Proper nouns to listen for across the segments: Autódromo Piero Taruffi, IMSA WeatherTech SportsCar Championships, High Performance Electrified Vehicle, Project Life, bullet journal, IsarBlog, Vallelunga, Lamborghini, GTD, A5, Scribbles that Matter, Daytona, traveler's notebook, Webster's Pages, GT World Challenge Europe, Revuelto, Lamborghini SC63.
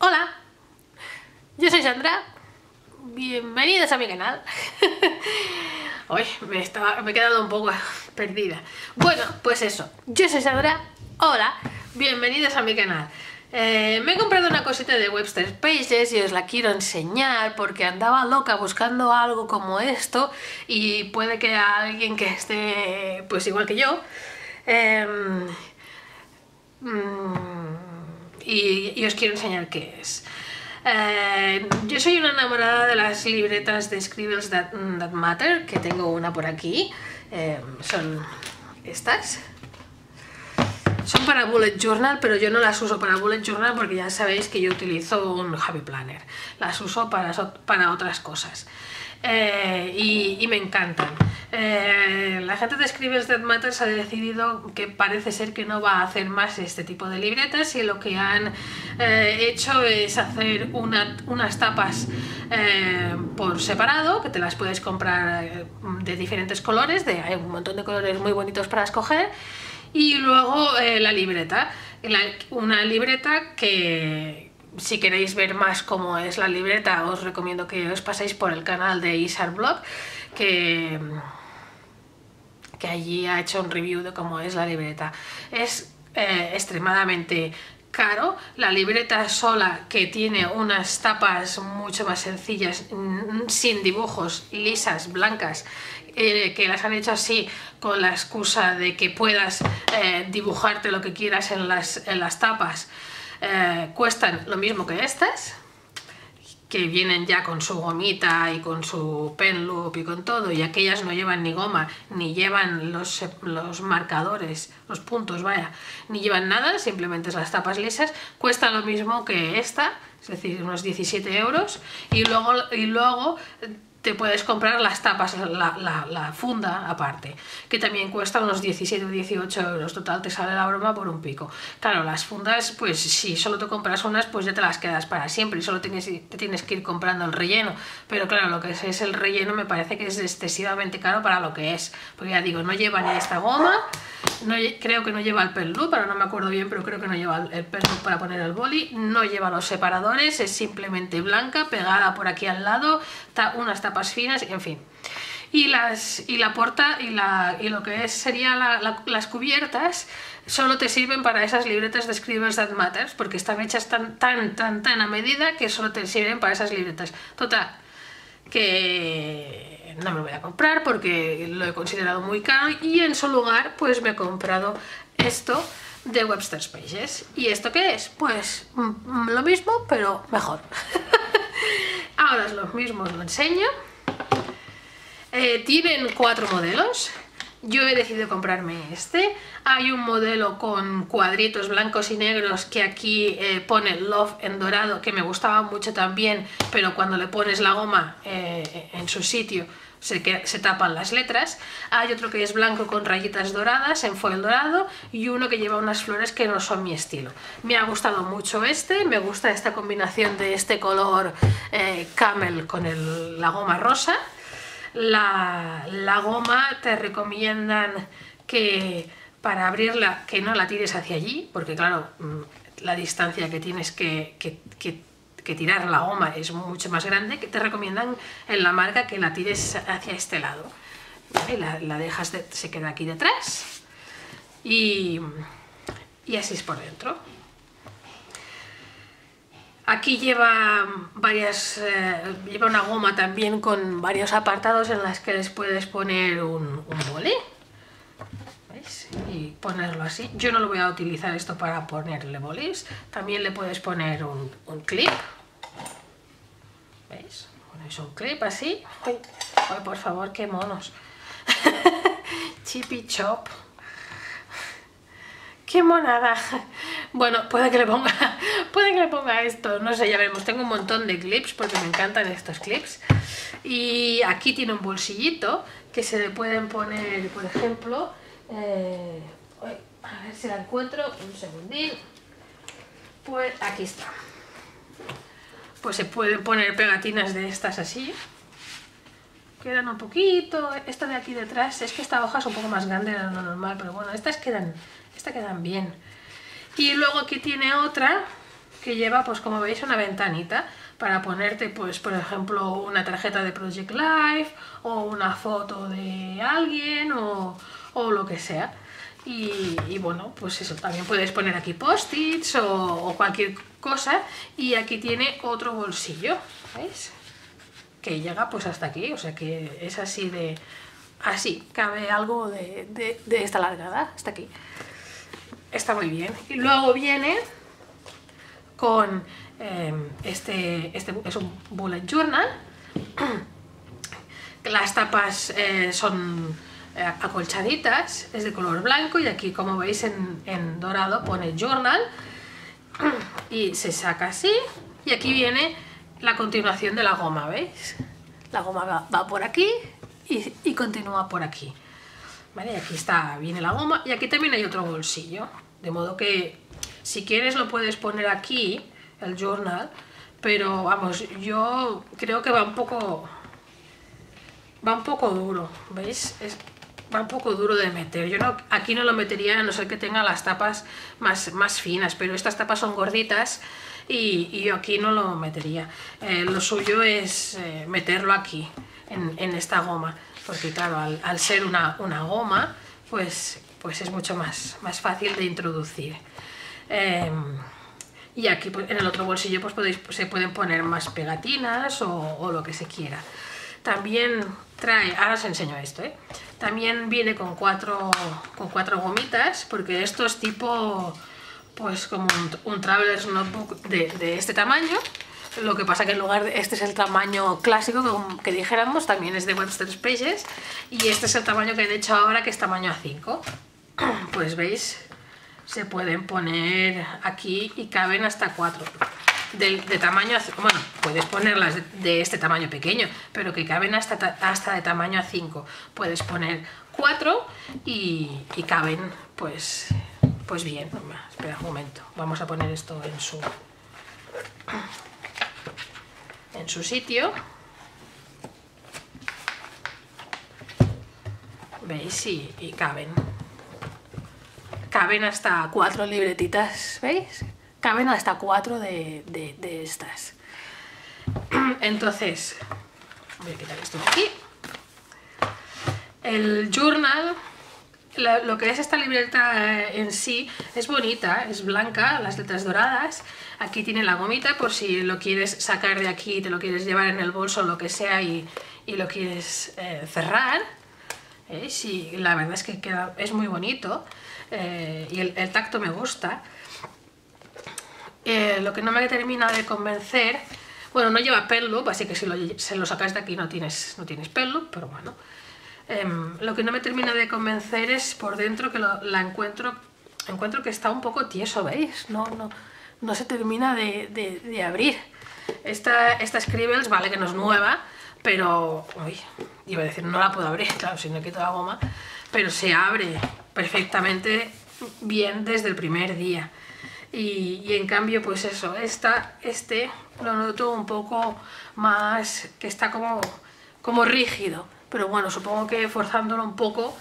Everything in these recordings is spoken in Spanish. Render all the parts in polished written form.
Hola, yo soy Sandra, bienvenidos a mi canal. Hoy me he quedado un poco perdida. Bueno, pues eso, yo soy Sandra, hola, bienvenidos a mi canal. Me he comprado una cosita de Webster's Pages y os la quiero enseñar porque andaba loca buscando algo como esto y puede que a alguien que esté pues igual que yo y os quiero enseñar qué es. Yo soy una enamorada de las libretas de Scribbles that Matter, que tengo una por aquí. Son estas. Son para bullet journal, pero yo no las uso para bullet journal porque ya sabéis que yo utilizo un Happy Planner. Las uso para otras cosas. Y me encantan. La gente de Scribbles that Matter ha decidido que parece ser que no va a hacer más este tipo de libretas y lo que han hecho es hacer unas tapas por separado, que te las puedes comprar de diferentes colores, hay un montón de colores muy bonitos para escoger. Y luego la libreta, una libreta que si queréis ver más cómo es la libreta os recomiendo que os paséis por el canal de IsarBlog, que allí ha hecho un review de cómo es la libreta. Es extremadamente caro. La libreta sola, que tiene unas tapas mucho más sencillas, sin dibujos, lisas, blancas, que las han hecho así con la excusa de que puedas dibujarte lo que quieras en las tapas, cuestan lo mismo que estas, que vienen ya con su gomita y con su pen loop y con todo, y aquellas no llevan ni goma, ni llevan los marcadores, los puntos, vaya, ni llevan nada, simplemente las tapas lisas, cuesta lo mismo que esta, es decir, unos 17 euros, y luego te puedes comprar las tapas, la funda aparte, que también cuesta unos 17 o 18 euros, total te sale la broma por un pico. Claro, las fundas, pues si solo te compras unas, pues ya te las quedas para siempre y solo te tienes que ir comprando el relleno, pero claro, lo que es el relleno me parece que es excesivamente caro para lo que es, porque ya digo, no lleva ni esta goma, creo que no lleva el pen loop, ahora no me acuerdo bien, pero creo que no lleva el pen loop para poner el boli, no lleva los separadores, es simplemente blanca, pegada por aquí al lado, unas tapas finas, en fin. Y la porta y lo que sería las cubiertas solo te sirven para esas libretas de Scribbles that Matter, porque están hechas tan a medida que solo te sirven para esas libretas. Total, que no me lo voy a comprar porque lo he considerado muy caro y en su lugar pues me he comprado esto de Webster's Pages. ¿Y esto qué es? Pues lo mismo pero mejor. Ahora es lo mismo, os lo enseño. Tienen 4 modelos. Yo he decidido comprarme este. Hay un modelo con cuadritos blancos y negros que aquí pone Love en dorado, que me gustaba mucho también, pero cuando le pones la goma en su sitio se tapan las letras. Hay otro que es blanco con rayitas doradas en foil dorado y uno que lleva unas flores que no son mi estilo. Me ha gustado mucho este, me gusta esta combinación de este color camel con la goma rosa. La goma te recomiendan que para abrirla que no la tires hacia allí, porque claro, la distancia que tienes que tirar la goma es mucho más grande, que te recomiendan en la marca que la tires hacia este lado, ¿vale? La dejas, se queda aquí detrás y así es por dentro. Aquí lleva una goma también con varios apartados en las que les puedes poner un boli. ¿Veis? Y ponerlo así. Yo no lo voy a utilizar esto para ponerle bolis. También le puedes poner un clip. ¿Veis? Ponéis un clip así. ¡Ay! ¡Ay, por favor, qué monos! Chippy chop. ¡Qué monada! Bueno, puede que le ponga esto, no sé, ya veremos. Tengo un montón de clips porque me encantan estos clips. Y aquí tiene un bolsillito que se le pueden poner, por ejemplo, a ver si la encuentro, un segundín. Pues aquí está. Pues se pueden poner pegatinas de estas así. Quedan un poquito, esta de aquí detrás, es que esta hoja es un poco más grande de lo normal, pero bueno, estas quedan bien. Y luego aquí tiene otra que lleva, pues como veis, una ventanita para ponerte, pues por ejemplo, una tarjeta de Project Life o una foto de alguien o lo que sea. Y bueno, pues eso, también puedes poner aquí post-its o cualquier cosa. Y aquí tiene otro bolsillo, ¿veis? Que llega pues hasta aquí, o sea que es así de... así, cabe algo de esta largada, hasta aquí. Está muy bien. Y luego viene con este es un bullet journal. Las tapas son acolchaditas, es de color blanco y aquí, como veis, en dorado pone journal y se saca así. Y aquí viene la continuación de la goma, ¿veis? La goma va por aquí y continúa por aquí. Vale, aquí viene la goma y aquí también hay otro bolsillo, de modo que si quieres lo puedes poner aquí, el journal, pero vamos, yo creo que va un poco duro, ¿veis? Va un poco duro de meter. Yo aquí no lo metería a no ser que tenga las tapas más finas, pero estas tapas son gorditas y yo aquí no lo metería. Lo suyo es meterlo aquí, en esta goma, porque claro, al ser una goma, pues es mucho más fácil de introducir. Y aquí pues, en el otro bolsillo pues se pueden poner más pegatinas o lo que se quiera. También trae, ahora os enseño esto, ¿eh? También viene con cuatro gomitas, porque esto es tipo, pues como un traveler's notebook de este tamaño. Lo que pasa que en lugar de, este es el tamaño clásico que dijéramos, también es de Webster's Pages, y este es el tamaño que han hecho ahora, que es tamaño A5. Pues veis, se pueden poner aquí y caben hasta 4. De tamaño A5, bueno, puedes ponerlas de este tamaño pequeño, pero que caben hasta de tamaño A5. Puedes poner 4 y caben pues bien. Espera un momento, vamos a poner esto en su sitio. ¿Veis? Y caben hasta 4 libretitas, ¿veis? Caben hasta 4 de estas. Entonces, voy a quitar esto de aquí. El journal, lo que es esta libreta en sí, es bonita, es blanca, las letras doradas. Aquí tiene la gomita por si lo quieres sacar de aquí, te lo quieres llevar en el bolso o lo que sea y lo quieres cerrar. Sí, la verdad es que es muy bonito y el tacto me gusta. Lo que no me termina de convencer, bueno, no lleva penloop, así que si lo sacas de aquí no tienes penloop, pero bueno. Lo que no me termina de convencer es por dentro, que encuentro que está un poco tieso, ¿veis? No se termina de abrir. Esta Scribbles, vale que no es nueva, pero... uy, iba a decir, no la puedo abrir, claro, si no quito la goma, pero se abre perfectamente bien desde el primer día. Y en cambio, pues eso, este lo noto un poco más, que está como rígido, pero bueno, supongo que forzándolo un poco,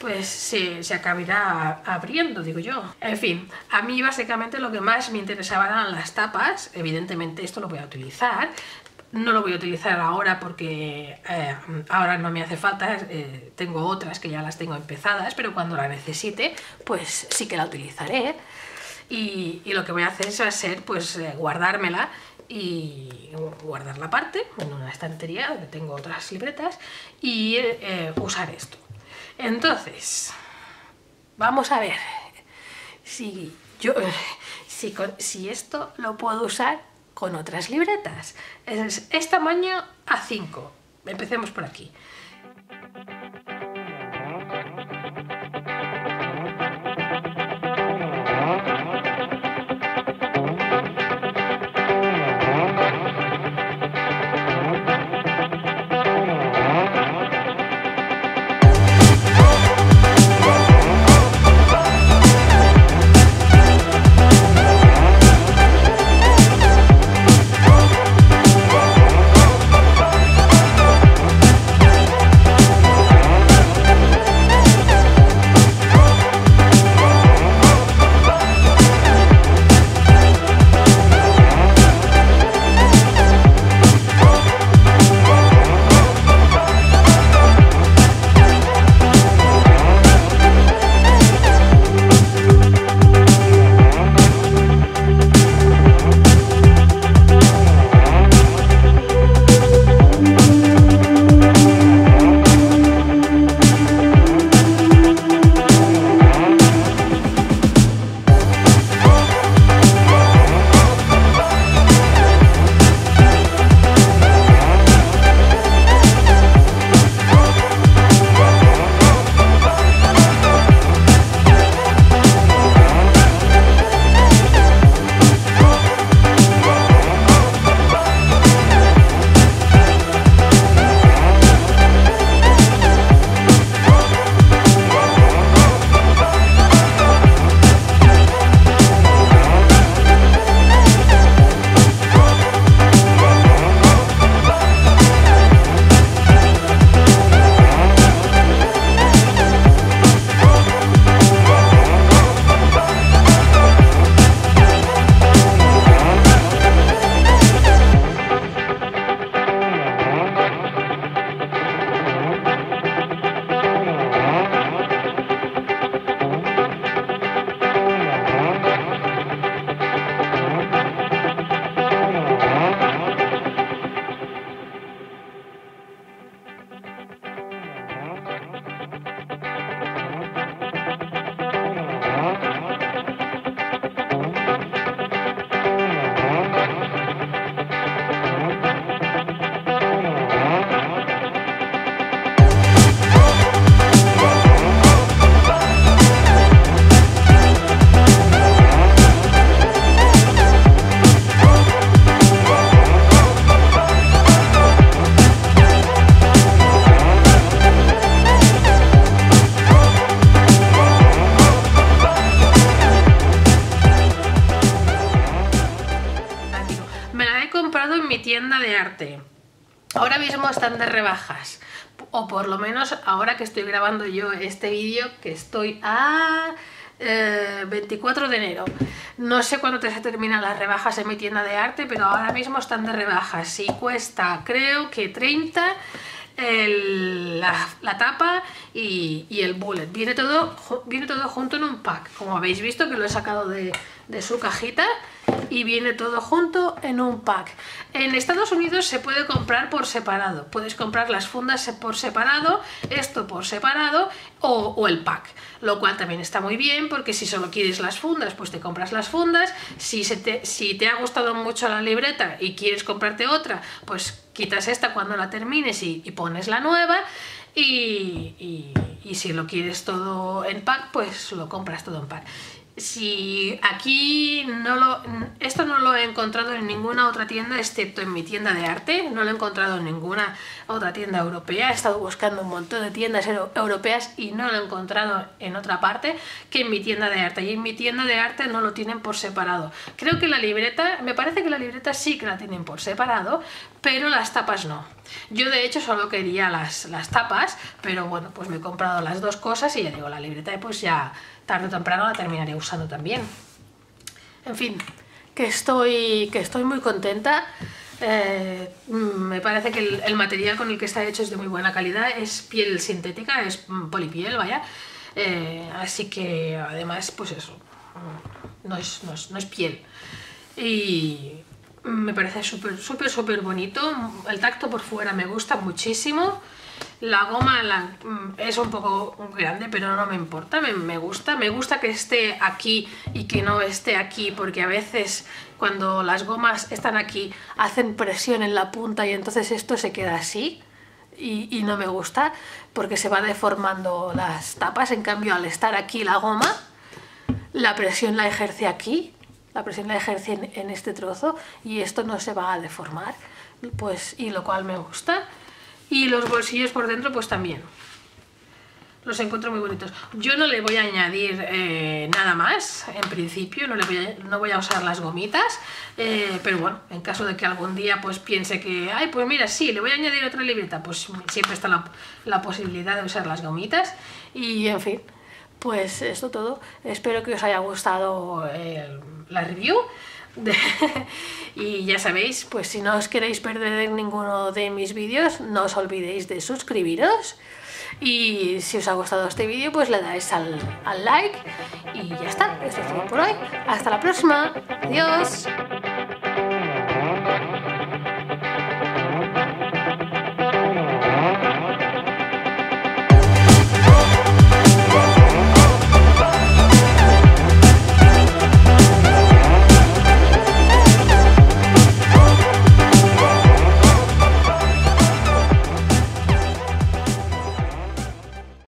pues se acabará abriendo, digo yo. En fin, a mí básicamente lo que más me interesaba eran las tapas. Evidentemente esto lo voy a utilizar, no lo voy a utilizar ahora porque ahora no me hace falta, tengo otras que ya las tengo empezadas, pero cuando la necesite, pues sí que la utilizaré. Y lo que voy a hacer va a ser pues guardármela y guardar la parte en una estantería donde tengo otras libretas y usar esto. Entonces, vamos a ver si esto lo puedo usar con otras libretas. Es tamaño A5. Empecemos por aquí. arte. Ahora mismo están de rebajas, o por lo menos ahora que estoy grabando yo este vídeo, que estoy a 24 de enero. No sé cuándo se terminan las rebajas en mi tienda de arte, pero ahora mismo están de rebajas y cuesta, creo que 30 la tapa y el bullet. Viene todo junto en un pack, como habéis visto que lo he sacado de su cajita. Y viene todo junto en un pack. En Estados Unidos se puede comprar por separado. Puedes comprar las fundas por separado, esto por separado o el pack. Lo cual también está muy bien, porque si solo quieres las fundas, pues te compras las fundas. Si te ha gustado mucho la libreta y quieres comprarte otra, pues quitas esta cuando la termines y pones la nueva. Y si lo quieres todo en pack, pues lo compras todo en pack. Si aquí esto no lo he encontrado en ninguna otra tienda, excepto en mi tienda de arte. No lo he encontrado en ninguna otra tienda europea. He estado buscando un montón de tiendas europeas y no lo he encontrado en otra parte que en mi tienda de arte. Y en mi tienda de arte no lo tienen por separado. Creo que la libreta, me parece que la libreta sí que la tienen por separado, pero las tapas no. Yo de hecho solo quería las tapas, pero bueno, pues me he comprado las dos cosas y ya digo, la libreta pues ya tarde o temprano la terminaré usando también. En fin, que estoy muy contenta. Me parece que el material con el que está hecho es de muy buena calidad, es piel sintética, es polipiel, vaya. Así que además, pues eso, no es piel. Y me parece súper bonito, el tacto por fuera me gusta muchísimo. La goma es un poco grande, pero no me importa, me gusta que esté aquí y que no esté aquí, porque a veces cuando las gomas están aquí hacen presión en la punta y entonces esto se queda así y no me gusta porque se va deformando las tapas. En cambio, al estar aquí la goma, la presión la ejerce aquí, la presión la ejerce en este trozo y esto no se va a deformar, pues, y lo cual me gusta. Y los bolsillos por dentro pues también los encuentro muy bonitos. Yo no le voy a añadir nada más, en principio no voy a usar las gomitas, pero bueno, en caso de que algún día pues piense que, ay, pues mira, sí, le voy a añadir otra libreta, pues siempre está la posibilidad de usar las gomitas. Y en fin, pues esto todo. Espero que os haya gustado la review. Y ya sabéis, pues si no os queréis perder ninguno de mis vídeos, no os olvidéis de suscribiros, y si os ha gustado este vídeo pues le dais al like y ya está. Esto es todo por hoy, hasta la próxima, adiós.